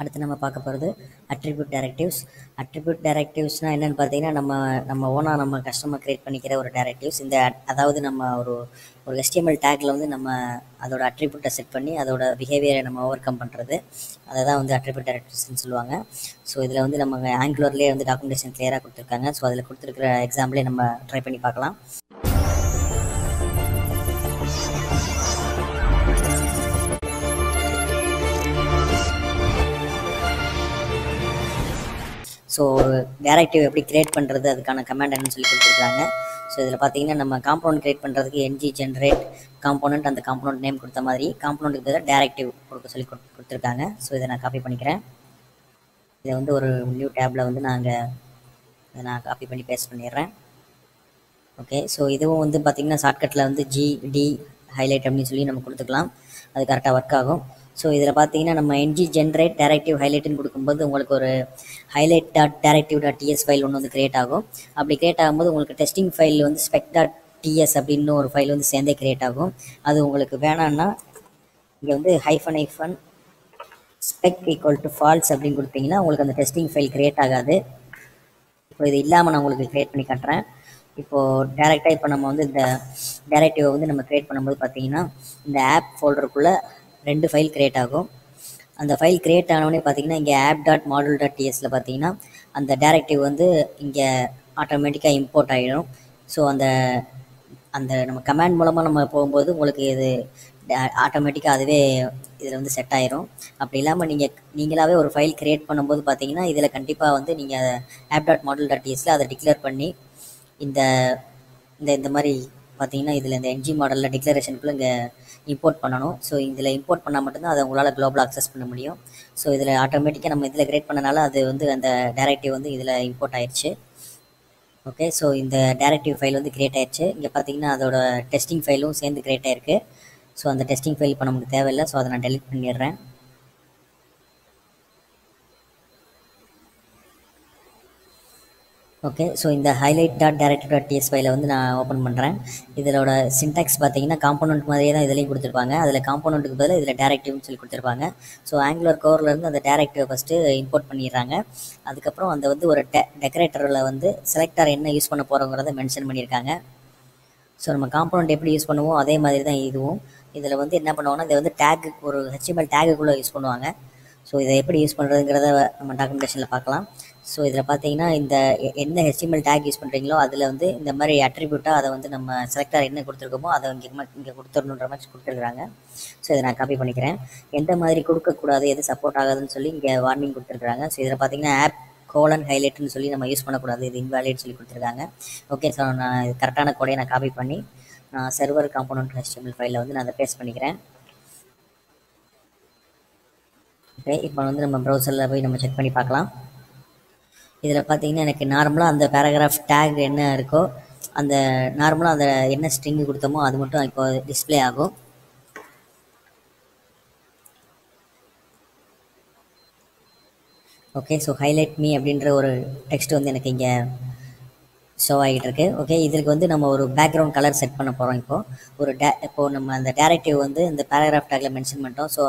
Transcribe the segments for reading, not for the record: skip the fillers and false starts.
அடுத்து நம்ம பார்க்க போகிறது அட்ரிபியூட் டைரக்டிவ்ஸ். அட்ரிபியூட் டைரக்டிவ்ஸ்னால் என்னென்னு பார்த்தீங்கன்னா நம்ம ஓனாக நம்ம கஸ்டமர் க்ரியேட் பண்ணிக்கிற ஒரு டைரக்டிவ்ஸ். இந்த அதாவது நம்ம ஒரு HTML டேக்கில் வந்து நம்ம அதோட அட்ரிபியூட்டை செட் பண்ணி அதோட பிஹேவியரை நம்ம ஓவர் கம் பண்ணுறது, அதை தான் வந்து அட்ரிபியூட் டைரக்டிவ்ஸ்னு சொல்லுவாங்க. ஸோ இதில் வந்து நம்ம ஆங்குலர்லேயே வந்து டாக்குமெண்டேஷன் கிளியராக கொடுத்துருக்காங்க. ஸோ அதில் கொடுத்துருக்கிற எக்ஸாம்பிளே நம்ம ட்ரை பண்ணி பார்க்கலாம். ஸோ ஒரு டைரக்டிவ் எப்படி க்ரியேட் பண்ணுறது, அதுக்கான கமாண்ட் என்னன்னு சொல்லி கொடுத்துருக்காங்க. ஸோ இதில் பார்த்தீங்கன்னா நம்ம காம்பவுண்ட் க்ரியேட் பண்ணுறதுக்கு என்ஜி ஜென்ரேட் காம்பவுண்ட், அந்த காம்பவுண்ட் நேம் கொடுத்த மாதிரி காம்பவுண்டுக்கு பதிலாக டைரக்டிவ் கொடுக்க சொல்லி கொடுத்துருக்காங்க. ஸோ இதை நான் காப்பி பண்ணிக்கிறேன். இதை வந்து ஒரு நியூ டேப்பில் வந்து நான் காப்பி பண்ணி பேஸ்ட் பண்ணிடுறேன். ஓகே, ஸோ இதுவும் வந்து பார்த்திங்கன்னா ஷார்ட்கட்டில் வந்து GD ஹைலைட் அப்படின்னு சொல்லி நம்ம கொடுத்துக்கலாம். அது கரெக்டாக ஒர்க் ஆகும். ஸோ இதில் பார்த்தீங்கன்னா நம்ம என்ஜி ஜென்ரேட் டைரக்டிவ் ஹைலைட்டுன்னு கொடுக்கும்போது உங்களுக்கு ஒரு highlight.directive.ts ஃபைல் ஒன்று வந்து க்ரியேட் ஆகும். அப்படி க்ரியேட் ஆகும்போது உங்களுக்கு டெஸ்டிங் ஃபைல் வந்து spec.ts அப்படின்னு ஒரு ஃபைல் வந்து சேர்ந்தே க்ரியேட் ஆகும். அது உங்களுக்கு வேணான்னா இங்கே வந்து -spec=false அப்படின்னு கொடுத்தீங்கன்னா உங்களுக்கு அந்த டெஸ்டிங் ஃபைல் க்ரியேட் ஆகாது. இப்போ இது இல்லாமல் நான் உங்களுக்கு க்ரியேட் பண்ணி காட்டுறேன். இப்போது டேரெக்டாக இப்போ நம்ம வந்து இந்த டைரக்டிவை வந்து நம்ம க்ரியேட் பண்ணும்போது பார்த்தீங்கன்னா இந்த ஆப் ஃபோல்டருக்குள்ளே 2 ஃபைல் க்ரியேட் ஆகும். அந்த ஃபைல் க்ரியேட் ஆனவொடனே பார்த்தீங்கன்னா இங்கே app.module.tsல பார்த்தீங்கன்னா அந்த டைரக்டிவ் வந்து இங்கே ஆட்டோமேட்டிக்காக இம்போர்ட் ஆகிடும். ஸோ அந்த நம்ம கமாண்ட் மூலமாக நம்ம போகும்போது உங்களுக்கு இது ஆட்டோமேட்டிக்காக அதுவே இதில் வந்து செட் ஆகிரும். அப்படி இல்லாமல் நீங்களாகவே ஒரு ஃபைல் க்ரியேட் பண்ணும்போது பார்த்தீங்கன்னா இதில் கண்டிப்பாக வந்து நீங்கள் app.module.tsல அதை டிக்ளேர் பண்ணி இந்த இந்த மாதிரி பார்த்தீங்கன்னா இதில் இந்த என்ஜி மாடலில் டிக்ளரேஷனுக்குள்ளே இங்கே இம்போர்ட் பண்ணணும். ஸோ இதில் இம்போர்ட் பண்ணால் மட்டும்தான் அதை உங்களால் குளோபல் அக்சஸ் பண்ண முடியும். ஸோ இதில் ஆட்டோமேட்டிக்காக நம்ம இதில் க்ரியேட் பண்ணனால அது வந்து அந்த டைரக்டிவ் வந்து இதில் இம்போர்ட் ஆயிடுச்சு. ஓகே, ஸோ இந்த டைரக்டிவ் ஃபைல் வந்து க்ரியேட் ஆயிடுச்சு. இங்கே பார்த்தீங்கன்னா அதோட டெஸ்டிங் ஃபைலும் சேர்ந்து க்ரியேட் ஆயிருக்கு. ஸோ அந்த டெஸ்டிங் ஃபைல் இப்போ நமக்கு தேவையில்லை. ஸோ அதை நான் டெலிட் பண்ணிடுறேன். ஓகே, ஸோ இந்த highlight.directive.ts ஃபைலை வந்து நான் ஓப்பன் பண்ணுறேன். இதோட சின்டாக்ஸ் பார்த்தீங்கன்னா காம்பனண்ட் மாதிரியே தான் இதுலேயும் கொடுத்துருப்பாங்க. அதில் காம்பனண்ட்டுக்கு பதில் இதில் டைரக்டிவ்னு சொல்லி கொடுத்துருப்பாங்க. ஸோ ஆங்குலர் கோர்லேருந்து அந்த டைரக்டிவை ஃபஸ்ட்டு இம்போர்ட் பண்ணிடுறாங்க. அதுக்கப்புறம் அந்த வந்து ஒரு டெக்கரேட்டரில் வந்து செலக்டர் என்ன யூஸ் பண்ண போகிறோங்கிறத மென்ஷன் பண்ணியிருக்காங்க. ஸோ நம்ம காம்பனண்ட் எப்படி யூஸ் பண்ணுவோம் அதே மாதிரி தான் இதுவும். இதில் வந்து என்ன பண்ணுவாங்கன்னா இதை வந்து டேக்கு ஒரு HTML டேக்குக்குள்ளே யூஸ் பண்ணுவாங்க. ஸோ இதை எப்படி யூஸ் பண்ணுறதுங்கிறத நம்ம டாக்குமெண்டேஷனில் பார்க்கலாம். ஸோ இதில் பார்த்தீங்கன்னா இந்த என்ன HTML டேக் யூஸ் பண்ணுறீங்களோ அதில் வந்து இந்த மாதிரி அட்ரிபியூட்டாக அதை வந்து நம்ம செலக்டாக என்ன கொடுத்துருக்கோமோ அதை இங்கே கொடுத்துடணுன்ற மாதிரி கொடுத்துருக்குறாங்க. ஸோ இதை நான் காப்பி பண்ணிக்கிறேன். எந்த மாதிரி கொடுக்கக்கூடாது, எது சப்போர்ட் ஆகாதுன்னு சொல்லி இங்கே வார்னிங் கொடுத்துருக்குறாங்க. ஸோ இதில் பார்த்தீங்கன்னா app:/highlightன்னு சொல்லி நம்ம யூஸ் பண்ணக்கூடாது, இது invalid சொல்லி கொடுத்துருக்காங்க. ஓகே, ஸோ நான் இது கரெக்டான கோடையை நான் காப்பி பண்ணி நான் சர்வர் காம்பனண்ட் HTML ஃபைலில் வந்து நான் அதை பேஸ்ட் பண்ணிக்கிறேன். ஓகே, இப்போ வந்து நம்ம ப்ரௌசரில் போய் நம்ம செக் பண்ணி பார்க்கலாம். இதில் பார்த்தீங்கன்னா எனக்கு நார்மலாக அந்த பேராகிராஃப் டேக் என்ன இருக்கோ அந்த நார்மலாக அந்த என்ன ஸ்ட்ரிங்கு கொடுத்தோமோ அது மட்டும் இப்போ டிஸ்பிளே ஆகும். ஓகே, ஸோ ஹைலைட் மீ அப்படின்ற ஒரு டெக்ஸ்ட் வந்து எனக்கு இங்கே ஷோ ஆகிட்டு இருக்கு. ஓகே, இதுக்கு வந்து நம்ம ஒரு பேக்ரவுண்ட் கலர் செட் பண்ண போகிறோம். இப்போது நம்ம அந்த டைரக்டிவ் வந்து இந்த பேராகிராஃப் டேக்கில் மென்ஷன் பண்ணிட்டோம். ஸோ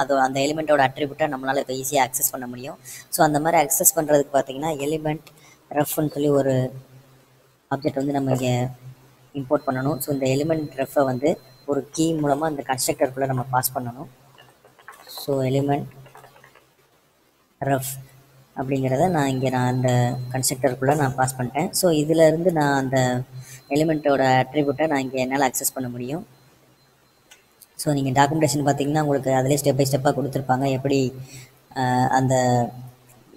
அது அந்த எலிமெண்ட்டோட அட்ரிபியூட்டை நம்மளால் இப்போ ஈஸியாக அக்சஸ் பண்ண முடியும். ஸோ அந்த மாதிரி அக்சஸ் பண்ணுறதுக்கு பார்த்தீங்கன்னா எலிமெண்ட் ரெஃப்னு சொல்லி ஒரு ஆப்ஜெக்ட் வந்து நம்ம இங்கே இம்போர்ட் பண்ணணும். ஸோ இந்த எலிமெண்ட் ரெஃபை வந்து ஒரு கீ மூலமாக இந்த கன்ஸ்ட்ரக்டருக்குள்ளே நம்ம பாஸ் பண்ணணும். ஸோ எலிமெண்ட் ரெஃப் அப்படிங்கிறத நான் அந்த கன்ஸ்ட்ரக்டருக்குள்ளே நான் பாஸ் பண்ணிட்டேன். ஸோ இதிலேருந்து நான் அந்த எலிமெண்ட்டோட அட்ரிபியூட்டை நான் இங்கே என்னால் அக்சஸ் பண்ண முடியும். ஸோ நீங்கள் டாக்குமெண்டேஷன் பார்த்தீங்கன்னா உங்களுக்கு அதிலே ஸ்டெப் பை ஸ்டெப்பாக கொடுத்துருப்பாங்க, எப்படி அந்த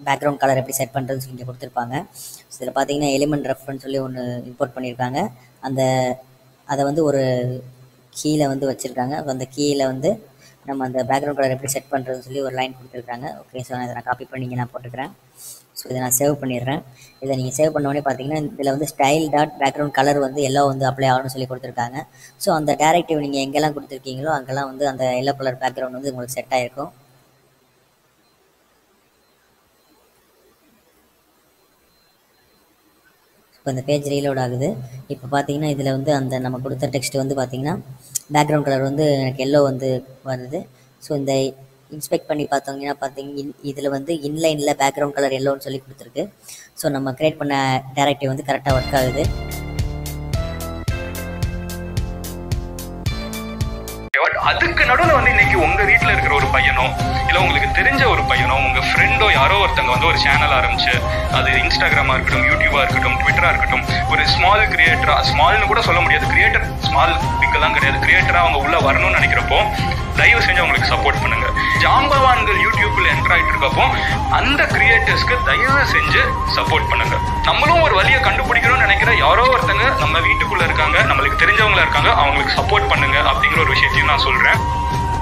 பேக்ரவுண்ட் கலர் எப்படி செட் பண்ணுறதுன்னு சொல்லி இங்கே கொடுத்துருப்பாங்க. ஸோ இதில் பார்த்தீங்கன்னா எலிமெண்ட் ரெஃப்னு சொல்லி ஒன்று இம்போர்ட் பண்ணியிருக்காங்க. அதை வந்து ஒரு கீழே வந்து வச்சுருக்காங்க. அந்த கீழே வந்து நம்ம அந்த பேக்ரவுண்ட் கலர் எப்படி செட் பண்ணுறதுன்னு சொல்லி ஒரு லைன் கொடுத்துருக்காங்க. ஓகே, ஸோ நான் இதை நான் காப்பி பண்ணி நான் போட்டுக்கிறேன். ஸோ இதை நான் சேவ் பண்ணிடுறேன். இதை நீங்கள் சேவ் பண்ணோடனே பார்த்தீங்கன்னா இதில் வந்து style.background கலர் வந்து எல்லாம் வந்து அப்ளை ஆகணும்னு சொல்லி கொடுத்துருக்காங்க. ஸோ அந்த டைரக்டிவ் நீங்கள் எங்கெல்லாம் கொடுத்துருக்கீங்களோ அங்கெல்லாம் வந்து அந்த எல்லோ கலர் பேக்ரவுண்ட் வந்து உங்களுக்கு செட் ஆகிருக்கும். இப்போ இந்த பேஜ் ரீலோட் ஆகுது. இப்போ பார்த்தீங்கன்னா இதில் வந்து அந்த நம்ம கொடுத்த டெக்ஸ்ட் வந்து பார்த்தீங்கன்னா பேக்ரவுண்ட் கலர் வந்து எனக்கு எல்லோ வந்து வருது. ஸோ இந்த இன்ஸ்பெக்ட் பண்ணி பார்த்தாங்கன்னா இதில் வந்து இன்லைனில் பேக்ரவுண்ட் கலர் எல்லோன்னு சொல்லி கொடுத்துருக்கு. ஸோ நம்ம கிரியேட் பண்ண டைரக்டிவ் வந்து கரெக்டாக ஒர்க் ஆகுது. அதுக்கு நடுவில் வந்து இன்னைக்கு உங்க வீட்டில் இருக்கிற ஒரு பையனோ இல்லை உங்களுக்கு தெரிஞ்ச ஒரு பையனோ உங்க ஃப்ரெண்டோ யாரோ ஒருத்தங்க வந்து ஒரு சேனல் ஆரம்பிச்சு அது இன்ஸ்டாகிராமா இருக்கட்டும், யூடியூபா இருக்கட்டும், ட்விட்டரா இருக்கட்டும், ஒரு ஸ்மால் கிரியேட்டரா, ஸ்மால்னு கூட சொல்ல முடியாது, கிரியேட்டர் ஸ்மால் பிக்கெல்லாம் கிடையாது, கிரியேட்டரா அவங்க உள்ள வரணும்னு நினைக்கிறப்போ தயவு செஞ்சு அவங்களுக்கு சப்போர்ட் பண்ணுங்க. ஜாம்பவான்கள் யூடியூப்ல என்டர் ஆகிட்டு இருக்கப்போ அந்த கிரியேட்டர்ஸ்க்கு தயவு செஞ்சு சப்போர்ட் பண்ணுங்க. நம்மளும் ஒரு வழியை கண்டுபிடிக்கணும்னு நினைக்கிற யாரோ ஒருத்தங்க நம்ம வீட்டுக்குள்ள இருக்காங்க, நம்மளுக்கு தெரிஞ்சவங்களா இருக்காங்க, அவங்களுக்கு சப்போர்ட் பண்ணுங்க அப்படிங்கிற ஒரு விஷயத்தையும் நான் சொல்றேன்.